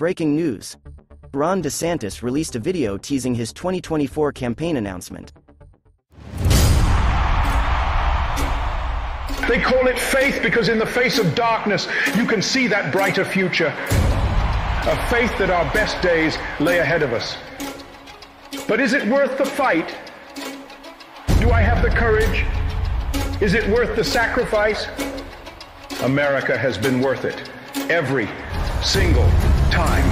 Breaking news. Ron DeSantis released a video teasing his 2024 campaign announcement. They call it faith because in the face of darkness, you can see that brighter future. A faith that our best days lay ahead of us. But is it worth the fight? Do I have the courage? Is it worth the sacrifice? America has been worth it every single time.